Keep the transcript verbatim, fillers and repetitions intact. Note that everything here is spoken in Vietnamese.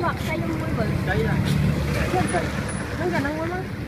Ngọt, cay không vui vậy. Đấy là. Nó gần không quá.